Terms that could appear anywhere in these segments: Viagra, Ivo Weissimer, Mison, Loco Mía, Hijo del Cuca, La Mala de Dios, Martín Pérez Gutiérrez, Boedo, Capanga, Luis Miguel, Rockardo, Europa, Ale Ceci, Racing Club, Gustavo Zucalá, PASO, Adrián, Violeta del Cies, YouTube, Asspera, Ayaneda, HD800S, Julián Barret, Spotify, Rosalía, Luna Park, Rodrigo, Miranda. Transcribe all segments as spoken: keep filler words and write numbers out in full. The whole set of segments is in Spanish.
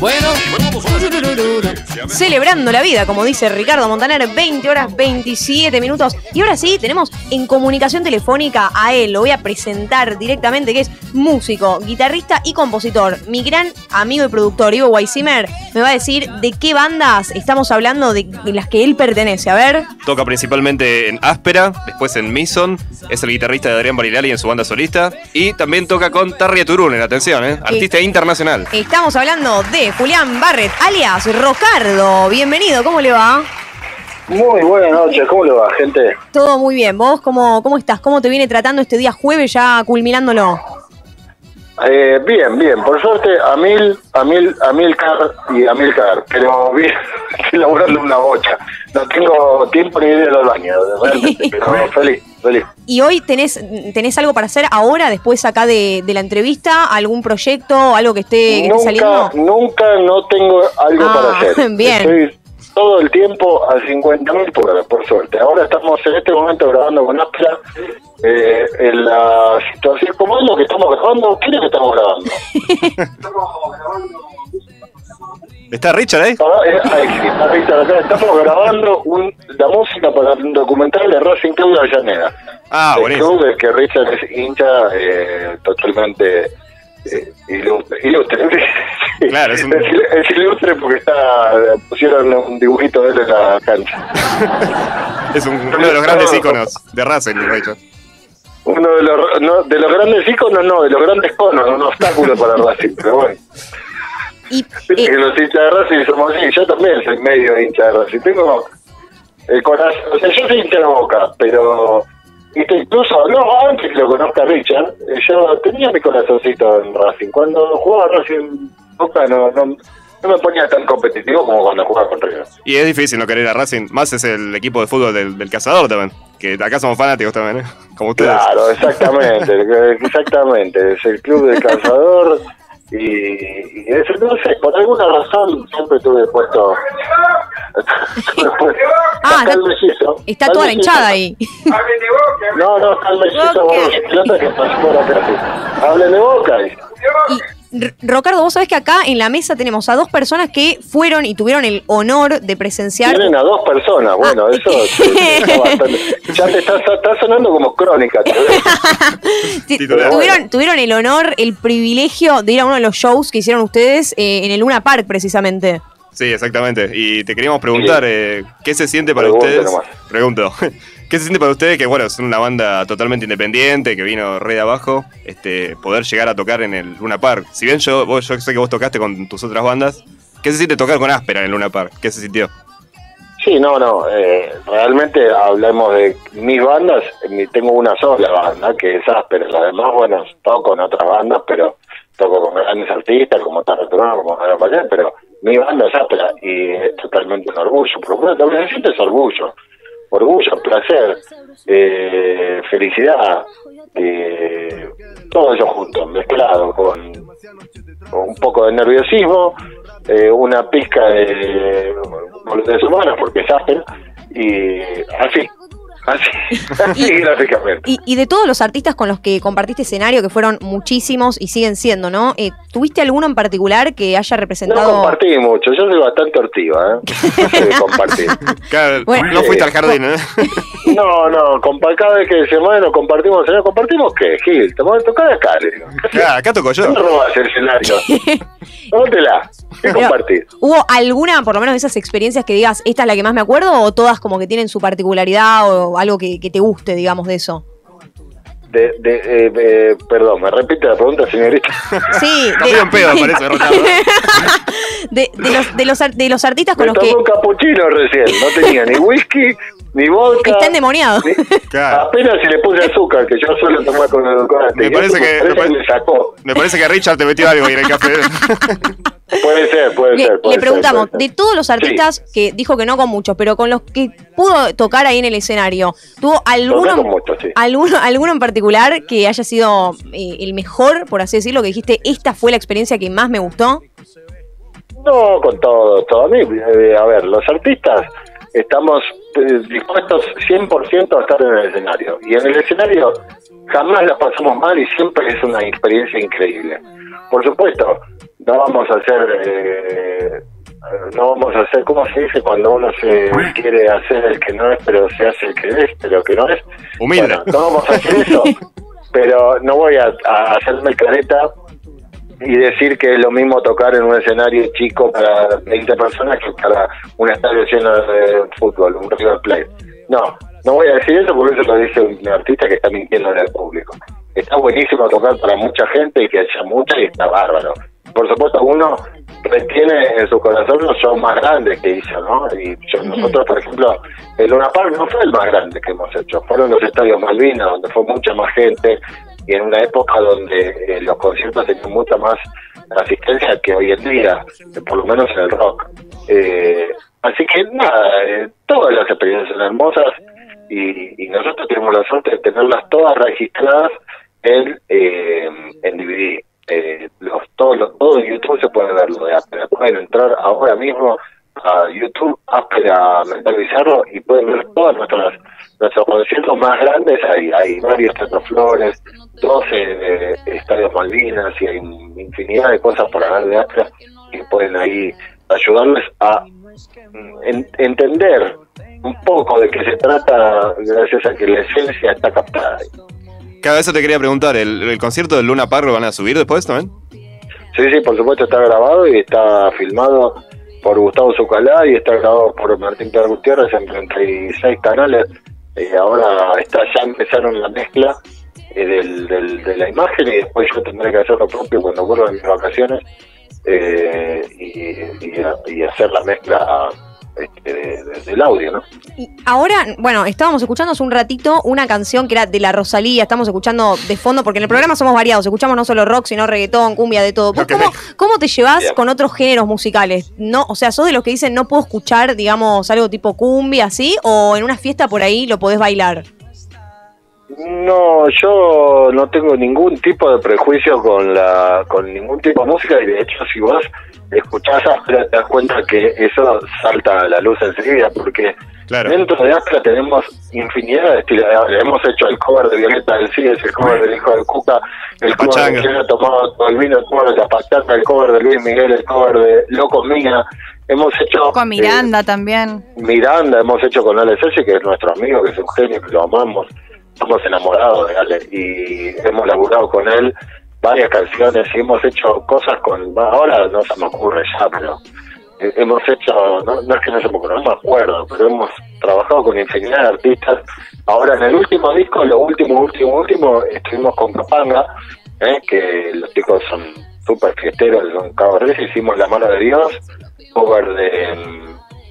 Bueno, celebrando la vida, como dice Ricardo Montaner, veinte horas veintisiete minutos. Y ahora sí, tenemos en comunicación telefónica a él, lo voy a presentar directamente, que es músico, guitarrista y compositor. Mi gran amigo y productor, Ivo Weissimer, me va a decir de qué bandas estamos hablando, de las que él pertenece. A ver. Toca principalmente en Asspera, después en Mison, es el guitarrista de Adrián y en su banda solista. Y también toca con Tarja Turunen, atención, ¿eh? Artista eh, internacional. Estamos hablando de Julián Barret, alias Rockardo. Bienvenido, ¿cómo le va? Muy buenas noches, ¿cómo le va, gente? Todo muy bien, ¿vos cómo, cómo estás? ¿Cómo te viene tratando este día jueves ya culminándolo? Eh, bien, bien, por suerte a mil, a mil, a mil car y a mil car, pero bien, estoy laburando una bocha. No tengo tiempo ni ir a los baños, realmente, pero feliz, feliz. ¿Y hoy tenés, tenés algo para hacer ahora, después acá de, de la entrevista? ¿Algún proyecto, algo que esté nunca, saliendo? Nunca, no tengo algo ah, para hacer. Bien. Estoy todo el tiempo a cincuenta mil por, por suerte. Ahora estamos en este momento grabando con Asspera. Eh, en la situación, ¿cómo es lo que estamos grabando? ¿Qué es lo que estamos grabando? ¿Está Richard ahí? Eh? Está Richard acá. Estamos grabando un, la música para un documental de Racing Club de Ayaneda. Ah, buenísimo. El club es que Richard es hincha eh, totalmente eh, ilustre. ilustre. Claro, es, un... es, es ilustre porque está pusieron un dibujito de él en la cancha. Es un, uno de los grandes íconos de Racing, Richard. Uno de los, no, de los grandes íconos, no, de los grandes conos, un obstáculo para Racing, pero bueno. Y, Viste eh, que los hinchas de Racing somos así, yo también soy medio de hincha de Racing, tengo el corazón, o sea, yo soy hincha de Boca, pero incluso no, antes que lo conozca Richard, yo tenía mi corazoncito en Racing, cuando jugaba Racing Boca no, no, no me ponía tan competitivo como cuando jugaba con River. Y es difícil no querer a Racing, más es el equipo de fútbol del, del cazador también, que acá somos fanáticos también, ¿eh? Como ustedes. Claro, exactamente, exactamente, es el club del cazador. Y, y eso, no sé, por alguna razón siempre tuve puesto. Ah, está, mellizo, está toda la hinchada ahí. No, no, está el mellizo, vos, que pasó por acá. Hablen de Boca. Y, Rockardo, vos sabés que acá en la mesa tenemos a dos personas que fueron y tuvieron el honor de presenciar. Tienen a dos personas, bueno, ah, eso. Te, te ya te está, está sonando como crónica. ¿Tuvieron, tuvieron el honor, el privilegio de ir a uno de los shows que hicieron ustedes eh, en el Luna Park, precisamente. Sí, exactamente. Y te queríamos preguntar, sí. eh, ¿qué se siente para Pregunto ustedes? Nomás. Pregunto. ¿Qué se siente para ustedes? Que bueno, son una banda totalmente independiente, que vino re de abajo, este, poder llegar a tocar en el Luna Park. Si bien yo, vos, yo sé que vos tocaste con tus otras bandas, ¿qué se siente tocar con Asspera en el Luna Park? ¿Qué se sintió? Sí, no, no. Eh, realmente hablemos de mis bandas. Tengo una sola banda, que es Asspera. Las demás, bueno, toco en otras bandas, pero toco con grandes artistas, como Tarja Turunen, como Loco Mía, pero mi banda es Asspera y es totalmente un orgullo. Pero también sientes orgullo, orgullo, placer, eh, felicidad, eh, todo eso junto, mezclado con, con un poco de nerviosismo, eh, una pizca de voluntades humanas, porque es Asspera, y así. Así, así y, gráficamente. Y, y de todos los artistas con los que compartiste escenario, que fueron muchísimos y siguen siendo, ¿no? Eh, ¿Tuviste alguno en particular que haya representado...? No compartí mucho, yo soy bastante hortiva, ¿eh? Compartí. Claro, bueno, no fuiste eh, al jardín, ¿eh? No, no, cada vez que se mueve nos compartimos escenario. ¿Compartimos qué, Gil? Te vamos a tocar acá, le digo. Claro, acá toco yo. No robas el escenario. Tómatela, ¿qué compartir? ¿Hubo alguna, por lo menos, de esas experiencias que digas, esta es la que más me acuerdo, o todas como que tienen su particularidad o algo que, que te guste, digamos, de eso? De, de, eh, eh, perdón, ¿me repite la pregunta, señorita? Sí. De, un pedo, parece, de, de, los, de, los, de los artistas con me los que... Me tomé un capuchino recién, no tenía ni whisky, ni vodka. Está endemoniado. Ni... Claro. Apenas si le puse azúcar, que yo suelo tomar con el edulcorante. Me parece que, me parece, me sacó. Me parece que Richard te metió algo ahí en el café. Puede ser, puede le, ser. Puede le preguntamos, ser, puede ser. De todos los artistas sí. que dijo que no con muchos, pero con los que pudo tocar ahí en el escenario, ¿tuvo alguno, mucho, sí. alguno, alguno en particular que haya sido eh, el mejor, por así decirlo, que dijiste, esta fue la experiencia que más me gustó? No, con todo, todo. A mí, eh, a ver, los artistas estamos eh, dispuestos cien por ciento a estar en el escenario. Y en el escenario jamás la pasamos mal y siempre es una experiencia increíble. Por supuesto. no vamos a hacer eh, no vamos a hacer, ¿cómo se dice? Cuando uno se quiere hacer el que no es, pero se hace el que es, pero que no es. Humilde. Bueno, no vamos a hacer eso, pero no voy a, a hacerme el careta y decir que es lo mismo tocar en un escenario chico para veinte personas que para un estadio lleno de fútbol, un River Plate. No, no voy a decir eso porque eso lo dice un artista que está mintiendo en el público. Está buenísimo tocar para mucha gente y que haya mucha y está bárbaro. Por supuesto, uno retiene en su corazón los shows más grandes que hizo, ¿no? Y yo, nosotros, por ejemplo, el Luna Park no fue el más grande que hemos hecho. Fueron los estadios Malvinas, donde fue mucha más gente y en una época donde eh, los conciertos tenían mucha más asistencia que hoy en día, por lo menos en el rock. Eh, así que nada, eh, todas las experiencias son hermosas y, y nosotros tenemos la suerte de tenerlas todas registradas en, eh, en D V D. Eh, los todos los todo YouTube se puede ver lo de Asspera, pueden entrar ahora mismo a YouTube Asspera Mental Bizarro y pueden ver todos nuestros nuestros conciertos más grandes. Hay, hay varios Teatro Flores, doce eh, estadios Malvinas y hay infinidad de cosas por hablar de Asspera que pueden ahí ayudarles a en, entender un poco de qué se trata gracias a que la esencia está captada ahí. Cada vez te quería preguntar, ¿el, el concierto del Luna Park lo van a subir después también? Sí, sí, por supuesto, está grabado y está filmado por Gustavo Zucalá y está grabado por Martín Pérez Gutiérrez en treinta y seis canales. Eh, ahora está, ya empezaron la mezcla eh, del, del, de la imagen y después yo tendré que hacer lo propio cuando vuelva de mis vacaciones eh, y, y, y hacer la mezcla del audio, ¿no? Y ahora, bueno, estábamos escuchando hace un ratito una canción que era de la Rosalía, estamos escuchando de fondo, porque en el programa somos variados, escuchamos no solo rock, sino reggaetón, cumbia, de todo. Okay. ¿Cómo, ¿Cómo te llevas yeah. con otros géneros musicales? No, o sea, ¿sos de los que dicen no puedo escuchar, digamos, algo tipo cumbia, así? ¿O en una fiesta por ahí lo podés bailar? No, yo no tengo ningún tipo de prejuicio con la con ningún tipo de música y de hecho si vos escuchás Asspera te das cuenta que eso salta a la luz enseguida porque claro. Dentro de Asspera tenemos infinidad de estilos. Hemos hecho el cover de Violeta del Cies, el cover del Hijo del Cuca, el cover de Ricardo Montaner, el vino, el cover de Capanga, el cover de Luis Miguel, el cover de Loco Mía. Hemos hecho con Miranda eh, también. Miranda hemos hecho con Ale Ceci, que es nuestro amigo, que es un genio, que lo amamos. Estamos enamorados de Ale y hemos laburado con él varias canciones y hemos hecho cosas con... Ahora no se me ocurre ya, pero hemos hecho... No, no es que no se me ocurre, no me acuerdo, pero hemos trabajado con infinidad de artistas. Ahora en el último disco, lo último, último, último, estuvimos con Capanga, ¿eh? Que los chicos son súper fiesteros, son cabrones, hicimos La Mala de Dios, cover de...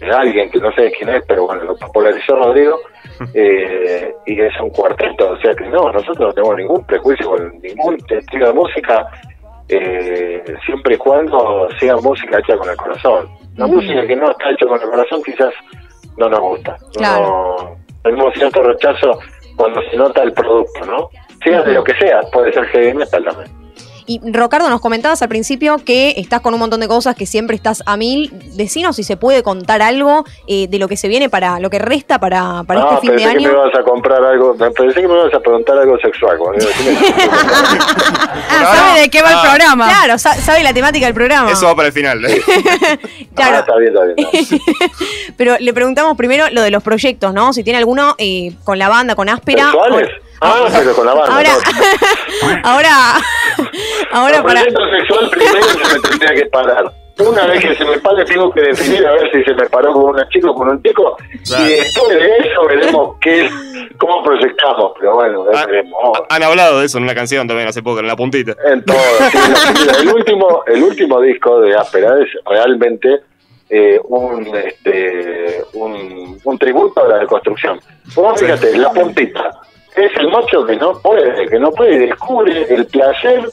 de alguien que no sé quién es, pero bueno, lo popularizó Rodrigo, eh, y es un cuarteto, o sea que no, nosotros no tenemos ningún prejuicio con ningún estilo de música, eh, siempre y cuando sea música hecha con el corazón. La mm. música que no está hecha con el corazón quizás no nos gusta, claro. No, tenemos cierto rechazo cuando se nota el producto, ¿no? Sea de lo que sea, puede ser heavy metal también. Y Rockardo, nos comentabas al principio que estás con un montón de cosas, que siempre estás a mil. Decinos si se puede contar algo eh, de lo que se viene para lo que resta para, para no, este fin de año. Pensé que me ibas a comprar algo, pensé que me ibas a preguntar algo sexual. ¿No? Ah, ¿sabe de qué va ah. el programa? Claro, sabe la temática del programa. Eso va para el final. ¿Eh? Claro. Ah, está bien, está bien. No. Pero le preguntamos primero lo de los proyectos, ¿no? Si tiene alguno eh, con la banda, con Asspera. ¿Sexuales? Ah, pero con la banda. Ahora, no. ahora, ahora para. El proyecto sexual primero se me tendría que parar. Una vez que se me pare, tengo que definir a ver si se me paró con una chica o con un chico. Claro. Y después de eso veremos qué, cómo proyectamos. Pero bueno, ha, veremos. Han hablado de eso en una canción también hace poco, en La Puntita. En todo. Sí, el, último, el último disco de Asspera es realmente. Eh, un, este, un un tributo a la deconstrucción. Bueno, fíjate, La Puntita es el macho que no puede, que no puede, descubre el placer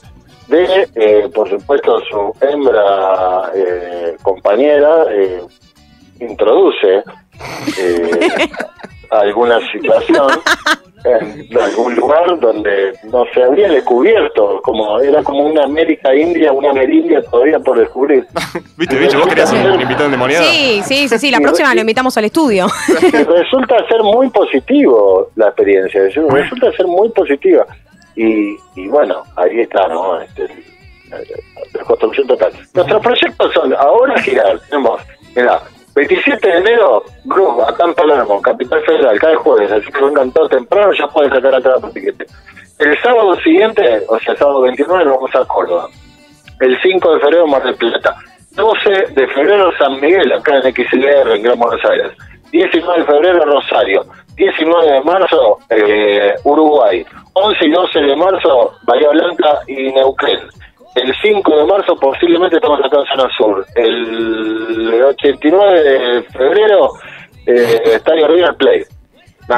de, eh, por supuesto, su hembra eh, compañera, eh, introduce eh, alguna situación en algún lugar donde no se habría descubierto, como era como una América India, una Amerindia todavía por descubrir. ¿Viste, bicho? ¿Vos querías un invitado endemoniado? Sí, sí, sí, sí, la próxima lo invitamos al estudio. Resulta ser muy positivo la experiencia, resulta ser muy positiva. Y, y bueno, ahí está, ¿no? Este, Desconstrucción total. Nuestros proyectos son ahora girar. Tenemos, mira, veintisiete de enero, Groove, acá en Palermo, Capital Federal, cada jueves, así que vengan todos temprano, ya pueden sacar atrás por tiquete. El sábado siguiente, o sea, el sábado veintinueve, vamos a Córdoba. El cinco de febrero, Mar del Plata. doce de febrero, San Miguel, acá en X L R, en Gran Buenos Aires. diecinueve de febrero, Rosario. diecinueve de marzo, eh, Uruguay. once y doce de marzo, Bahía Blanca y Neuquén. El cinco de marzo posiblemente estamos acá en Zona Sur. El ochenta y nueve de febrero, eh, Estadio River Plate. No.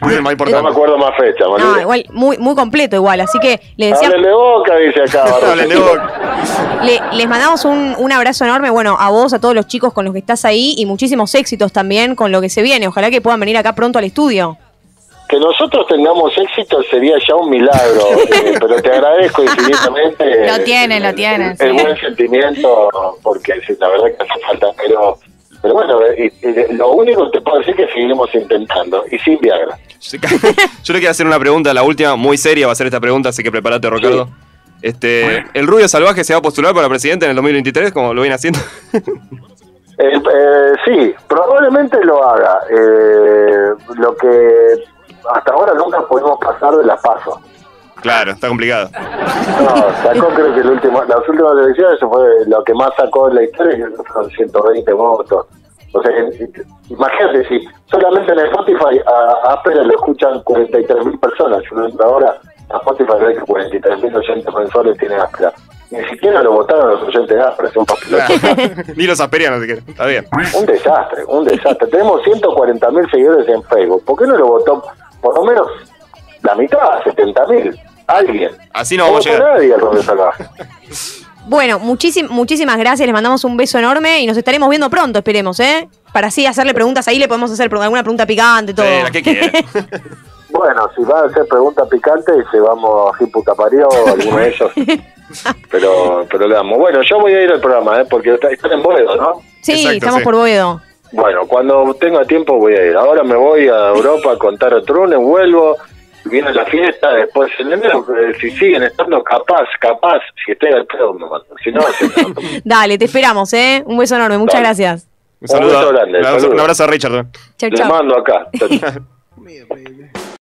Bueno, más importante. No me acuerdo más fecha, ¿vale? No, igual, muy, muy completo igual, así que les decíamos... Háblenle boca, dice acá. Háblenle boca. Le, les mandamos un, un abrazo enorme, bueno, a vos, a todos los chicos con los que estás ahí, y muchísimos éxitos también con lo que se viene. Ojalá que puedan venir acá pronto al estudio. Que nosotros tengamos éxito sería ya un milagro, eh, pero te agradezco infinitamente. Lo tienen, lo tienen. El, el buen sentimiento, porque sí, la verdad que hace falta, pero... Pero bueno, y, y, lo único que te puedo decir es que seguimos intentando, y sin Viagra. Yo le quiero hacer una pregunta, la última, muy seria va a ser esta pregunta, así que prepárate, Rockardo. Sí. Este, ¿el Rubio Salvaje se va a postular para presidente en el dos mil veintitrés, como lo viene haciendo? Eh, eh, sí, probablemente lo haga. Eh, lo que hasta ahora nunca pudimos pasar de las PASO. Claro, está complicado. No, sacó creo que el último, las últimas elecciones fue lo que más sacó en la historia, son ciento veinte votos. O sea, imagínate, si solamente en Spotify a Asspera lo escuchan cuarenta y tres mil personas, si uno entra ahora a Spotify ve que cuarenta y tres mil oyentes mensuales tiene Asspera. Ni siquiera lo votaron los oyentes de Asspera, es un papelón. Ni los asperianos, si quieren. Está bien. Un desastre, un desastre. Tenemos ciento cuarenta mil seguidores en Facebook. ¿Por qué no lo votó por lo menos la mitad, setenta mil? Alguien. Así no vamos a llegar. Nadie, bueno, muchísim, muchísimas gracias, les mandamos un beso enorme y nos estaremos viendo pronto, esperemos, ¿eh? Para así hacerle preguntas ahí, le podemos hacer alguna pregunta picante, todo. Sí, la que quiera. Bueno, si va a hacer pregunta picante, llevamos a puta parió alguno de ellos. Pero, pero le damos. Bueno, yo voy a ir al programa, ¿eh? Porque están en Boedo, ¿no? Sí, exacto, estamos sí. por Boedo. Bueno, cuando tenga tiempo voy a ir. Ahora me voy a Europa con Tarja Turunen, vuelvo. Viene la fiesta, después en enero, si siguen estando, capaz, capaz, si estoy al pedo, me mando. Si no, si no. Dale, te esperamos, ¿eh? Un beso enorme, muchas Dale. gracias. Un, un saludo grande. Un abrazo a Richard. Chau, chau. Le mando acá.